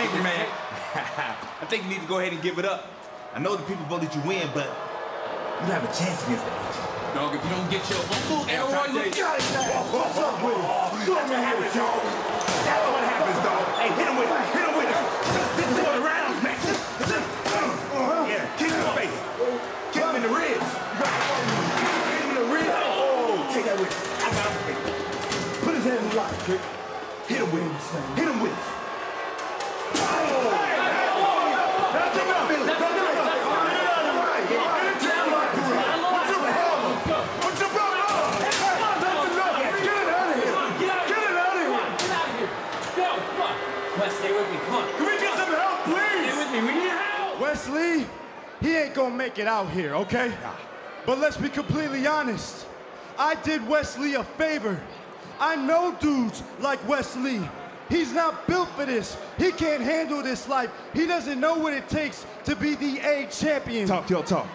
angry, man. I think you need to go ahead and give it up. I know the people voted you win, but you don't have a chance against that. Dog, if you don't get your uncle, Elroy, you got it. What's up with it? That's what happens, dog. That's what happens, dog. Hey, hit him with it. Hit him with it. This is for the rounds, man. Yeah, kick him in the face. Kick him in the ribs. Kick him in the ribs. Oh, take that with it. I got him. Put his hand in the lock, Trick. Hit him with it. Hit him with it. Wesley, he ain't gonna make it out here, okay? Nah. But let's be completely honest. I did Wesley a favor. I know dudes like Wesley. He's not built for this. He can't handle this life. He doesn't know what it takes to be the A champion. Talk your talk.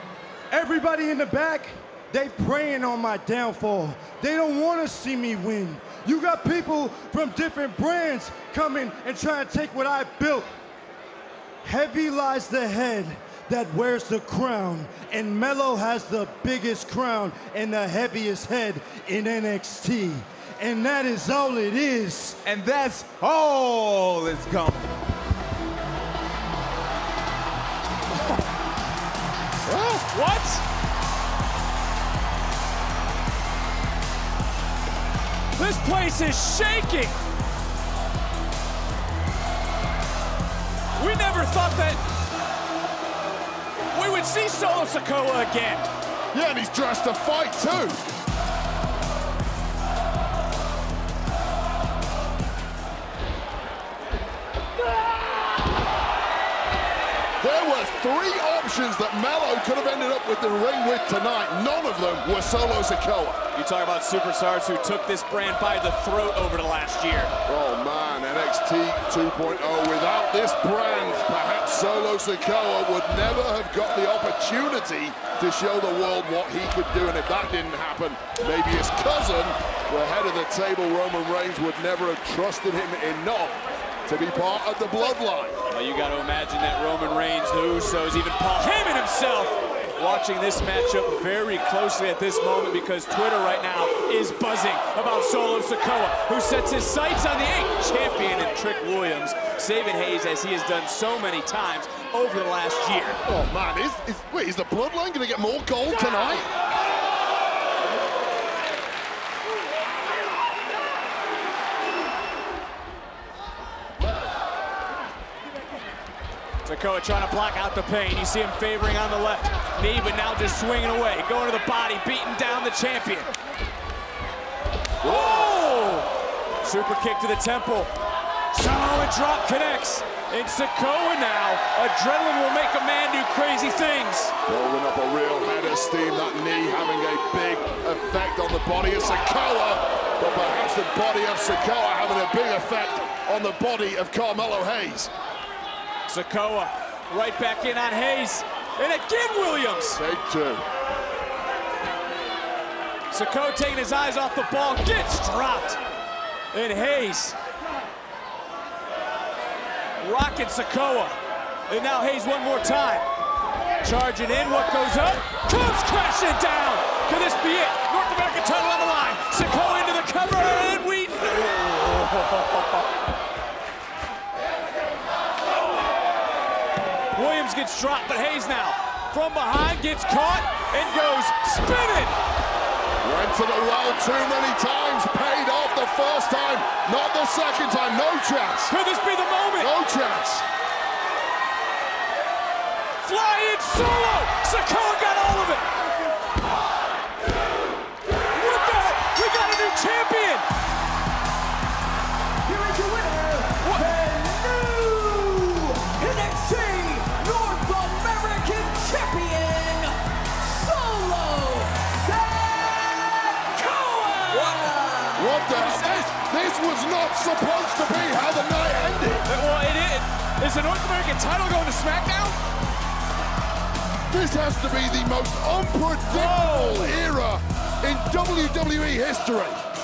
Everybody in the back, they praying on my downfall. They don't wanna see me win. You got people from different brands coming and trying to take what I built. Heavy lies the head that wears the crown, and Melo has the biggest crown and the heaviest head in NXT. And that is all it is. And that's all it's gone. What? This place is shaking. We never thought that we would see Solo Sikoa again. Yeah, and he's dressed to fight, too. There were three options that Melo could have ended up with the ring with tonight. None of them were Solo Sikoa. You talk about superstars who took this brand by the throat over the last year. Oh, man. NXT 2.0. Without this brand, perhaps Solo Sikoa would never have got the opportunity to show the world what he could do, and if that didn't happen, maybe his cousin, the head of the table, Roman Reigns, would never have trusted him enough to be part of the bloodline. Well, you got to imagine that Roman Reigns, the Usos, even Paul Heyman himself, watching this matchup very closely at this moment, because Twitter right now is buzzing about Solo Sikoa, who sets his sights on the eighth champion in Trick Williams, saving Hayes as he has done so many times over the last year. Oh man, wait, is the bloodline gonna get more gold tonight? Sikoa trying to block out the pain. You see him favoring on the left knee, but now just swinging away. Going to the body, beating down the champion. Whoa! Super kick to the temple. Samoan drop connects. And Sikoa now. Adrenaline will make a man do crazy things. Rolling up a real head of steam. That knee having a big effect on the body of Sikoa. But perhaps the body of Sikoa having a big effect on the body of Carmelo Hayes. Sikoa right back in on Hayes, and again Williams. Take two. Sikoa taking his eyes off the ball, gets dropped, and Hayes rocking Sikoa, and now Hayes one more time. Charging in, what goes up, comes crashing down. Could this be it? North American title on the line. Sikoa into the cover, and we know. Williams gets dropped, but Hayes now from behind gets caught and goes spinning. Went to the well too many times, paid off the first time, not the second time, no chance. Could this be the moment? No chance. Flying Solo, Sikoa got all of it. One, two, three. With that, we got a new champion. Here is your winner, the new NXT. This was not supposed to be how the night ended. Well, it is. Is the North American title going to SmackDown? This has to be the most unpredictable era in WWE history.